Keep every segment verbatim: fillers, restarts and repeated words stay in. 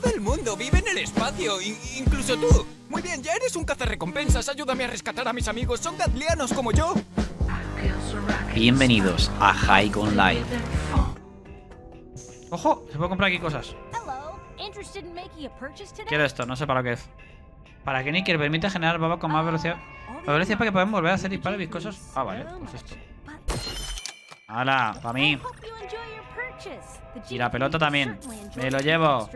Todo el mundo vive en el espacio, in incluso tú. Muy bien, ya eres un cazarrecompensas. Ayúdame a rescatar a mis amigos, son gatlianos como yo. Bienvenidos a High on Life. Ojo, se puede comprar aquí cosas. Quiero esto, no sé para lo que es. Para que Nicker permita generar baba con más velocidad. La velocidad para que podamos volver a hacer disparos viscosos. Ah, vale, pues esto. ¡Hala! ¡Para mí! Y la pelota también. ¡Me lo llevo!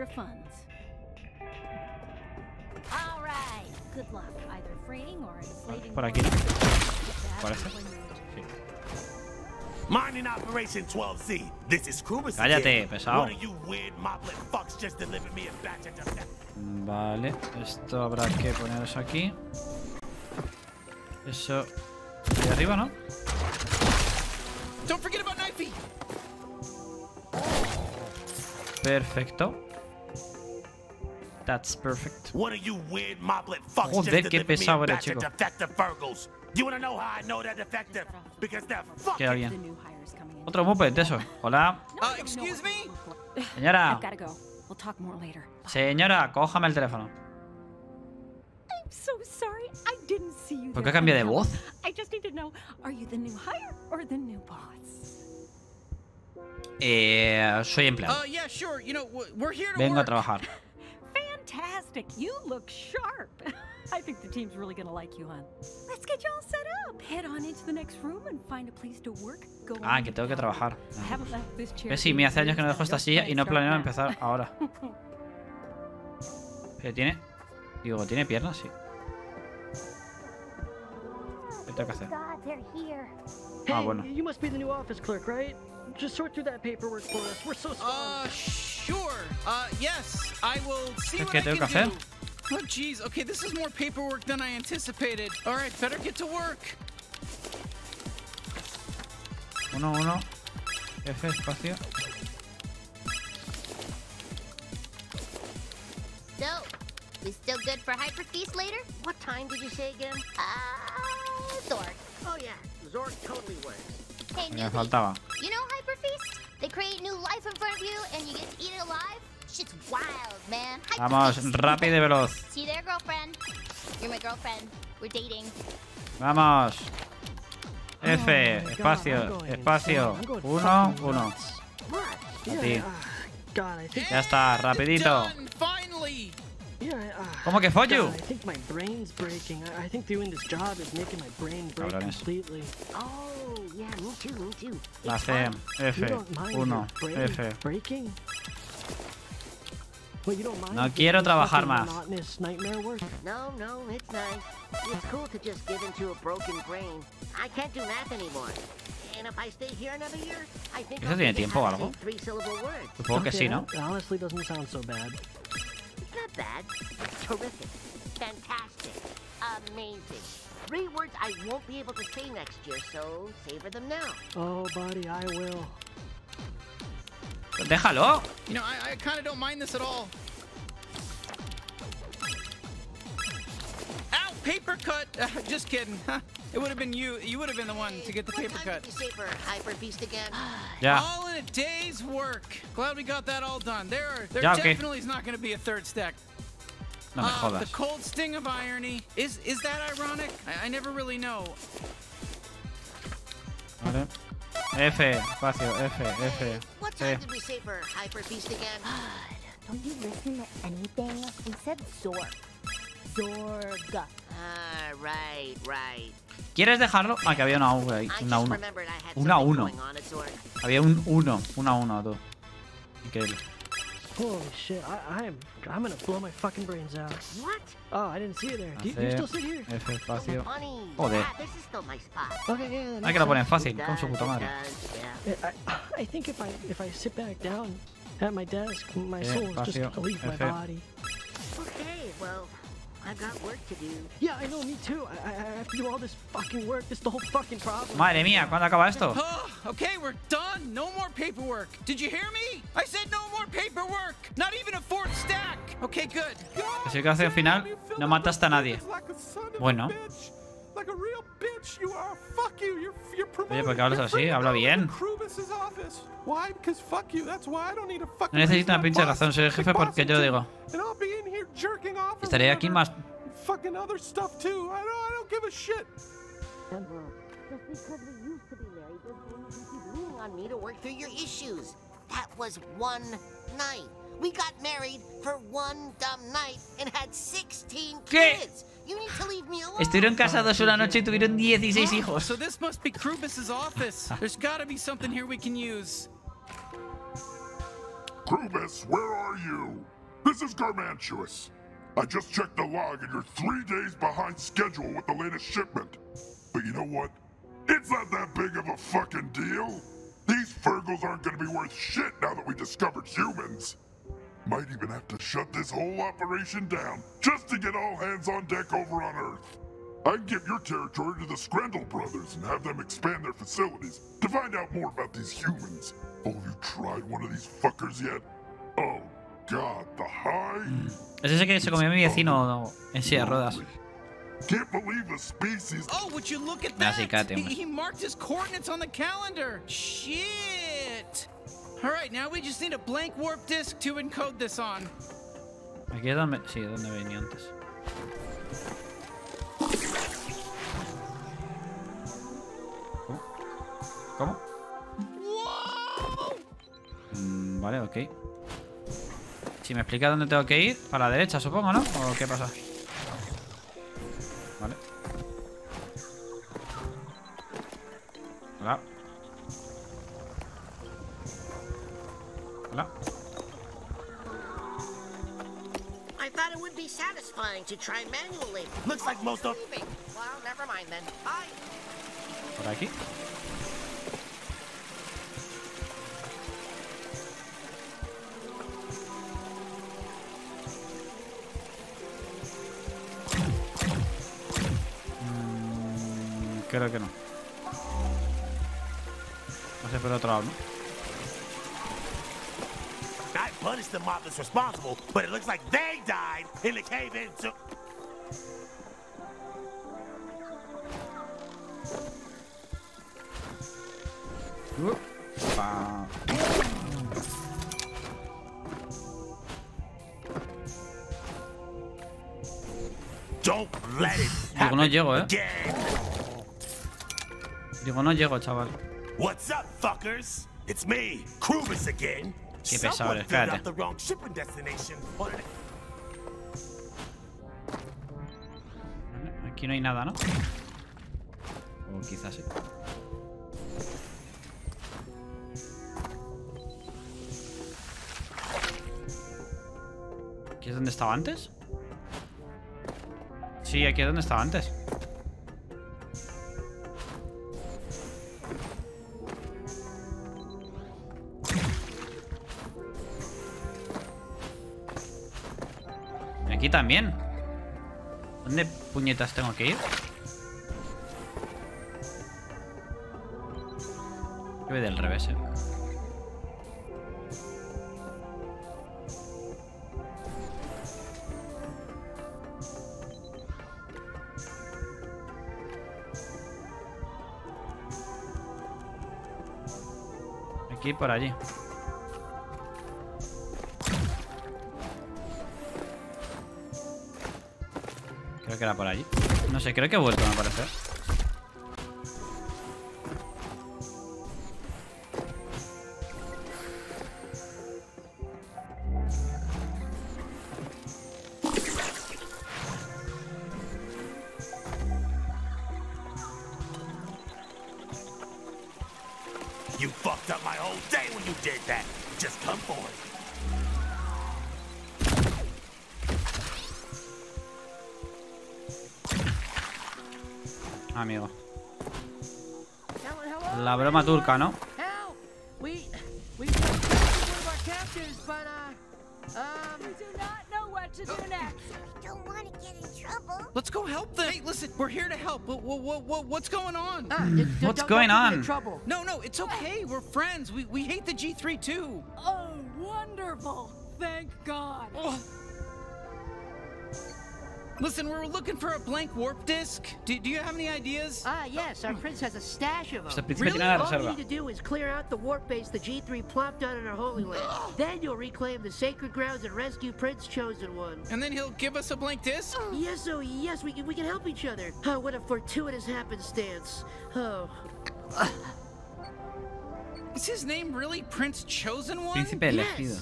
Vale, por aquí. Parece. Mining Operation twelve C. This is Krubis. Cállate, pesado. Vale, esto habrá que poneros aquí. Eso. De arriba, ¿no? Perfecto. That's perfect. Joder, qué pesado era, chico. Queda bien. Otro moped de eso. Hola. Señora. Señora, cójame el teléfono. ¿Por qué cambia de voz? Eh, soy empleado. Vengo a trabajar. Fantastic. You look sharp. I think the team's really going to like you, hon. Let's get you all set up. Head on into the next room and find a place to work. Go. Ah, que tengo que trabajar. Pues sí, me hace años que no dejo esta silla y no planeo empezar ahora. Pero tiene, digo, tiene piernas, sí. ¿Qué tengo que hacer? Ah, bueno. You must be the new office clerk, right? Just sort through that paperwork for us. We're so slow. Sure. Uh, yes. I will see what I can do. Oh, jeez. Okay, this is more paperwork than I anticipated. All right, better get to work. Uno, uno. F, espacio. So, we still good for Hyperfeast later? What time did you say again? Ah, uh, Zorg. Oh yeah, Zorg totally works. Hey, me faltaba. You know Hyperfeast? They create new life in front of you and you get to eat it alive. Shit's wild, man. Vamos, rápido y veloz. See there, girlfriend. You're my girlfriend. We're dating. Vamos. F, espacio, espacio. Uno, uno. Sí. Ya está, rapidito. ¿Cómo que follo? Cabrones. La C, F, uno, F. No quiero trabajar más. ¿Eso tiene tiempo o algo? Supongo que sí, ¿no? Three words I won't be able to say next year, so savor them now. Oh, buddy, I will. Déjalo. You know, I, I kind of don't mind this at all. Ow, paper cut. Uh, just kidding. It would have been you. You would have been the one to get the paper cut. Yeah. All in a day's work. Glad we got that all done. There, are, there yeah, okay. Definitely is not going to be a third stack. No me jodas. Uh, the cold sting of irony. Is is that ironic? I, I never really know. Vale. F, espacio, F, F. What time did we say for Hyperfeast again? Don't you listen to anything? We said Zorg. Zorg. Ah, right, right. ¿Quieres dejarlo? Ah, que había una U ahí. Una uno. Una uno. Había un uno. Una uno, tú. Increíble. Holy shit, I, I'm, I'm gonna blow my fucking brains out. What? Oh, I didn't see you there. Do you, do you still sit here? F, espacio. Joder. Hay que lo ponen fácil, con su puta madre. I, I think if I, if I sit back down at my desk, my soul is just gonna leave my body. Okay, well, I've got work to do. Yeah, I know, me too. I, I have to do all this fucking work. This is the whole fucking problem. Madre mía, ¿cuándo acaba esto? Okay, we're done. No more paperwork. Did you hear me? I said no more paperwork. Not even a fourth stack. Okay, good. Así que hacia el final no mataste a nadie. Bueno. Oye, ¿por qué hablas así? Habla bien. No necesito una pinche razón, soy el jefe porque yo digo. Estaré aquí más. ¿Qué? Estuvieron casados una noche y tuvieron dieciséis hijos. So this must be Krubis's office. There's got to be something here we can use. Krubis, where are you? This is Garmantuous. I just checked the log and you're three days behind schedule with the latest shipment. But you know what? It's not that big of a fucking deal. These Fergals aren't going to be worth shit now that we discovered humans. Might even have to shut this whole operation down just to get all hands on deck over on Earth. I'd give your territory to the Scrandle brothers and have them expand their facilities to find out more about these humans. Oh, have you tried one of these fuckers yet? Oh, God, the high. Es ese que se comió mi vecino en silla de ruedas. Can't believe a species. Oh, would you look at that? He, he marked his coordinates on the calendar. Shit. All right, now we just need a blank warp disk to encode this on. Aquí es donde, sí, donde venía antes. Oh. ¿Cómo? Mm, vale, ok. Si me explica dónde tengo que ir, para la derecha, supongo, ¿no? ¿O qué pasa? Vale. Hola. Hola. I thought it would be satisfying to try manually. Looks like most of. Well, never mind then. Bye. Por aquí. Creo que no. No sé por otro lado, ¿no? I punished the mob that's responsible, but it looks like they died in the cave in to. Uh, pa. Don't let it happen. Digo, no llego, ¿eh? Digo, no llego, chaval. What's up, fuckers? It's me, Krubis again. Qué pesado, espérate. Aquí no hay nada, ¿no? O quizás sí. ¿Aquí es donde estaba antes? Sí, aquí es donde estaba antes. Aquí también. ¿Dónde puñetas tengo que ir? Yo voy del revés, eh. Aquí por allí. Creo que era por allí. No sé, creo que he vuelto, me parece. You fucked up my whole day when you did that. Just come forward. Amigo. La broma turca, ¿no? Let's go help them. Hey, listen, we're here to help. What, what, what, what's going on? What's going on? No, no, it's okay. We're friends. We we hate the G thirty-two. Oh, wonderful. Thank God. Oh. Listen, we're looking for a blank warp disc. Do, do you have any ideas? Ah, yes. Our prince has a stash of them. Really? All you need to do is clear out the warp base the G three plopped down in our holy land. Then you'll reclaim the sacred grounds and rescue Prince Chosen One. And then he'll give us a blank disc? Yes, oh yes. We, we can help each other. Oh, what a fortuitous happenstance. Oh. Is his name really Prince Chosen One? Príncipe elegido.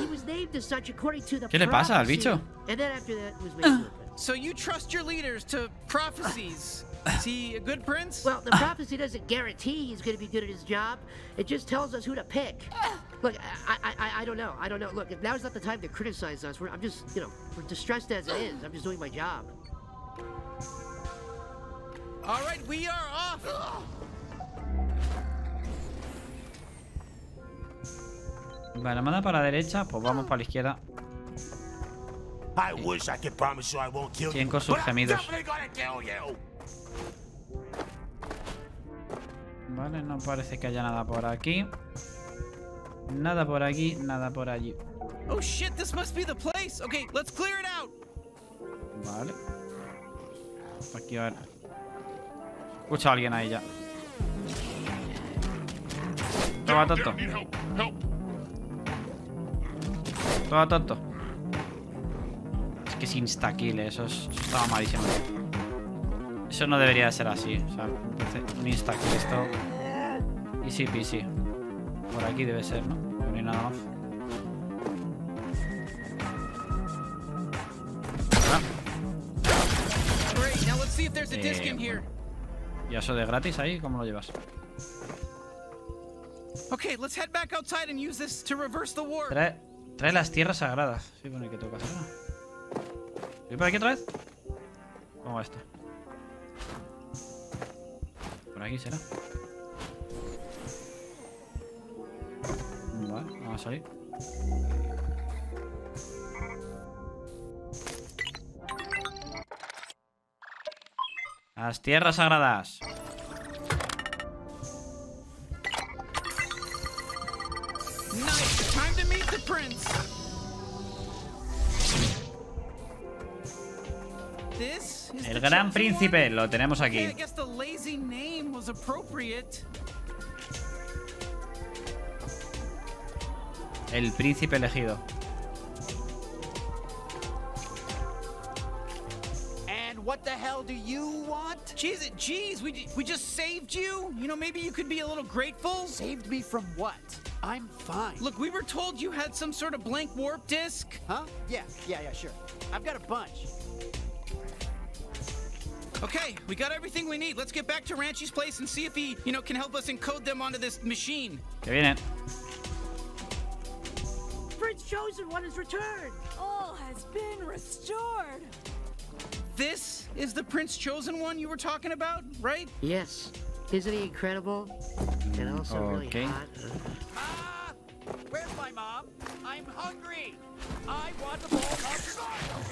He was named as such according to the prophecy. And then after that was made uh, so you trust your leaders to prophecies. Is he a good prince? Well, the prophecy doesn't guarantee he's going to be good at his job. It just tells us who to pick. Look, I, I, I don't know. I don't know. Look, now's not the time to criticize us. We're, I'm just, you know, we're distressed as it is. I'm just doing my job. All right, we are off. Vale, manda para la derecha, pues vamos para la izquierda. Siguen con sus gemidos. Vale, no parece que haya nada por aquí. Nada por aquí, nada por allí. Oh shit, this must be the place. Okay, let's clear it out. Vale. Aquí ahora. Escucha a alguien ahí ya. Toma, tonto. Todo tonto. Es que es instakill, eso es, estaba malísimo. Eso no debería de ser así. O sea, un instakill esto. Easy peasy. Por aquí debe ser, ¿no? No hay nada más. Eh, ¿y eso de gratis ahí? ¿Cómo lo llevas? Okay, let's head back outside and use this to reverse the war. Trae las tierras sagradas. Sí, bueno, hay que tocar. ¿Voy por aquí otra vez? ¿Cómo va esto? Por aquí será. Vale, vamos a salir. Las tierras sagradas. Prince. El gran príncipe lo tenemos aquí. El príncipe elegido. What the hell do you want? Jeez, jeez, we, we just saved you. You know, maybe you could be a little grateful. Saved me from what? I'm fine. Look, we were told you had some sort of blank warp disc. Huh? Yeah, yeah, yeah, sure. I've got a bunch. Okay, we got everything we need. Let's get back to Ranchi's place and see if he, you know, can help us encode them onto this machine. Qué bien. Prince Chosen One has returned. All has been restored. This is the Prince Chosen One you were talking about, right? Yes. Isn't he incredible? And also okay. Really hot. Ah! Where's my mom? I'm hungry! I want a bowl of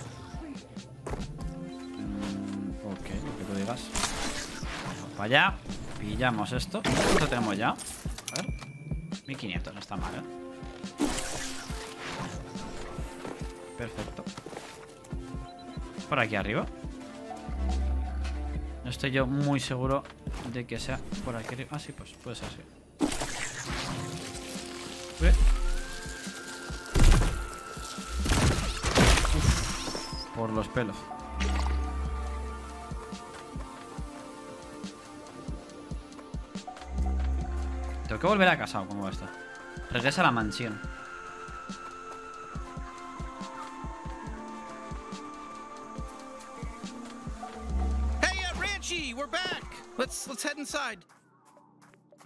mm, ok, lo que tú digas. Vamos para allá. Pillamos esto. ¿Cuánto tenemos ya? A ver. mil quinientos, no está mal, ¿eh? Perfecto. Por aquí arriba. No estoy yo muy seguro de que sea por aquí arriba. Ah, sí, pues puede ser así. Por los pelos. Tengo que volver a casa o cómo va esto. Regresa a la mansión. Let's let's head inside.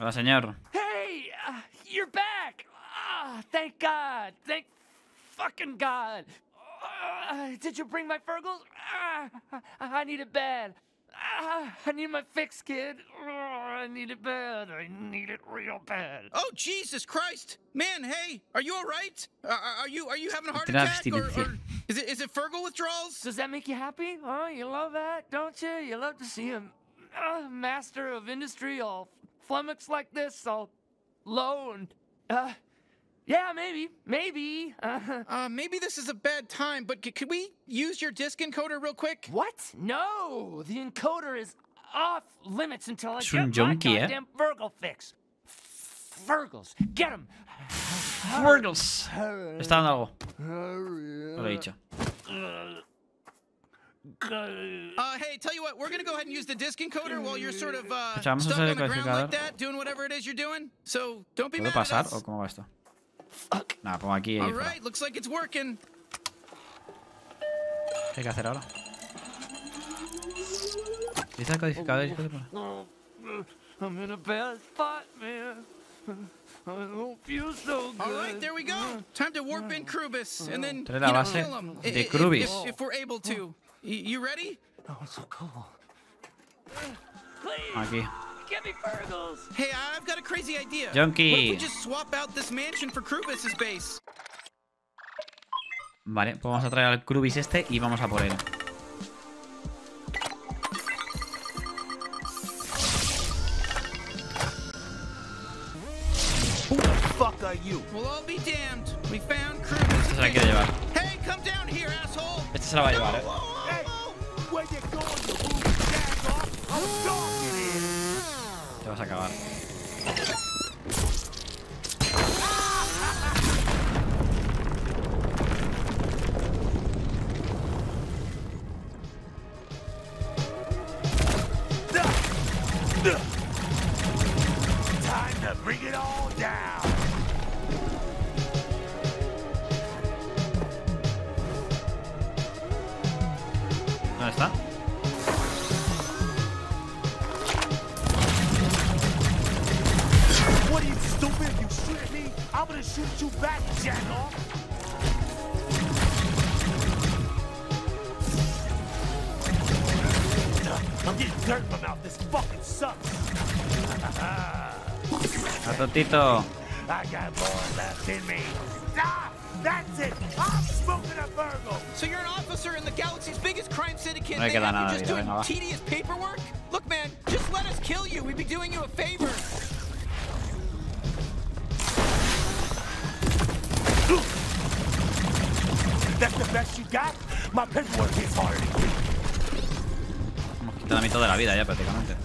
Hola, señor. Hey, uh, you're back. Ah, oh, thank God. Thank fucking God. Uh, did you bring my Fergals? Uh, I need it bad. Uh, I need my fix, kid. Uh, I need it bad. I need it real bad. Oh, Jesus Christ, man. Hey, are you all right? Uh, are you are you having a heart attack or, or is it is it Fergal withdrawals? Does that make you happy? Oh, you love that, don't you? You love to see him. Uh, master of industry, all flummoxed like this, all low and uh, Yeah, maybe, maybe. Uh, uh, maybe this is a bad time, but c could we use your disk encoder real quick? What? No, the encoder is off limits until I get my goddamn Fergal fix. Fergals, get him. Virgils. Está en algo. Lo he dicho. Uh, hey, tell you what, we're gonna go ahead and use the disk encoder while you're sort of uh, stuck on the ground like that, doing whatever it is you're doing. So don't be mad at us. ¿Puedo pasar o cómo va esto? Fuck. Nah, pongo aquí. All right, looks like it's working. ¿Qué hay que hacer ahora? ¿Y está el codificador? ¿Y qué pone? I'm in a bad spot, man. I don't feel so good. All right, there we go. Time to warp in Krubis and then you know, kill him if, if, if we're able to. You ready? Oh, it's so cool. Please, okay. Give me Fergals. Hey, I've got a crazy idea. Junkie. What if we just swap out this mansion for Krubis' base? Vale, pues vamos a traer al Krubis este y vamos a por él. We'll all be damned. We found Krubis. Esta se la quiere llevar. Hey, come down here, asshole. Esta se la va a llevar, eh. Te vas a acabar. Time to bring it all down. ¿Dónde está? What are you stupid? You shoot at me, I'm gonna shoot you back, jackoff. I'm getting dirt in my mouth. This fucking sucks. Ratotito. I got more left in me. Stop. That's it. I'm smoking a Virgil. So you're an officer in the galaxy's biggest crime syndicate. No hay que dar nada, just doing venga, tedious paperwork? Look, man, just let us kill you. We'd be doing you a favor. That's the best you got? My paperwork is hard. Hemos quitado la mitad de la vida ya prácticamente.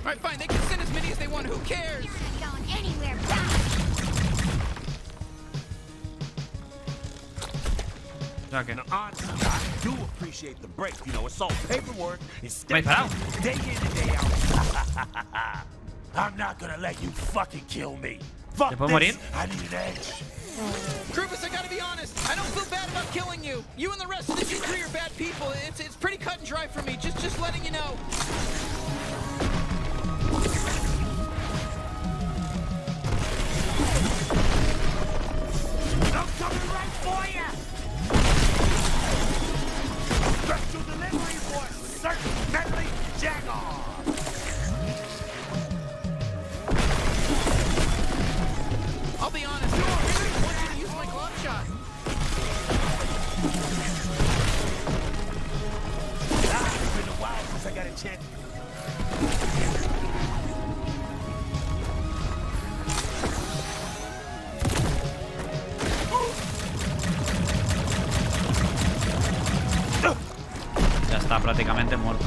Alright, fine, they can send as many as they want, who cares? You're not going anywhere, back. Okay. Now, honestly, I do appreciate the break, you know, it's all paperwork. It's day in and day out. I'm not gonna let you fucking kill me. Fuck this, I need an edge. Krubis, I gotta be honest. I don't feel bad about killing you. You and the rest of the G three are bad people. It's it's pretty cut and dry for me. Just just letting you know. I'm coming right for you. Special delivery for certain deadly jagoff. I'll be honest, I really want you to use my glove shot. Ah, it's been a while since I got a chance. Ya está prácticamente muerto.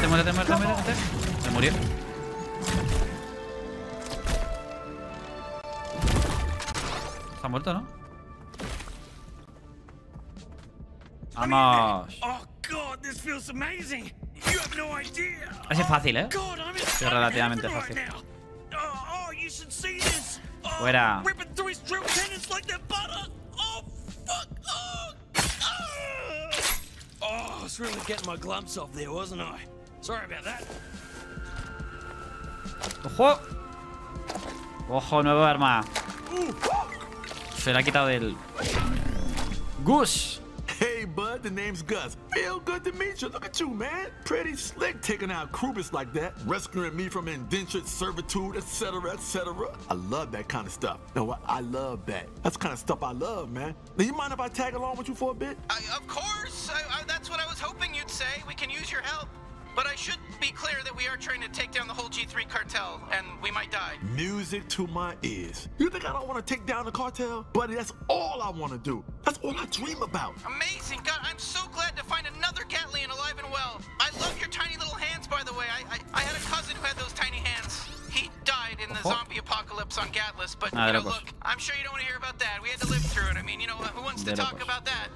Te muere, te muere, te muere, te muere. Se murió. Está muerto, ¿no? ¡Vamos! Oh, God, this feels amazing. You have no idea. Ese es fácil, ¿eh? Es relativamente fácil. Fuera. Oh, I was really getting my glumps off there, wasn't I? Sorry about that. Ojo. Ojo, nuevo arma. Se la ha quitado del Gus. Hey, bud, the name's Gus. Feel good to meet you. Look at you, man. Pretty slick taking out Krubis like that, rescuing me from indentured servitude, et cetera, et cetera. I love that kind of stuff. No, I, I love that. That's the kind of stuff I love, man. Now, you mind if I tag along with you for a bit? I, of course. I, I, that's what I was hoping you'd say. We can use your help. But I should be clear that we are trying to take down the whole G three cartel, and we might die. Music to my ears. You think I don't want to take down the cartel? Buddy, that's all I want to do. That's all I dream about. Amazing. God, I'm so glad to find another Gatling alive and well. I love your tiny little hands, by the way. I, I, I had a cousin who had those tiny hands. He died in the oh. zombie apocalypse on Gatlas, but, you know, look, I'm sure you don't want to hear about that. We had to live through it. I mean, you know, who wants to talk about that?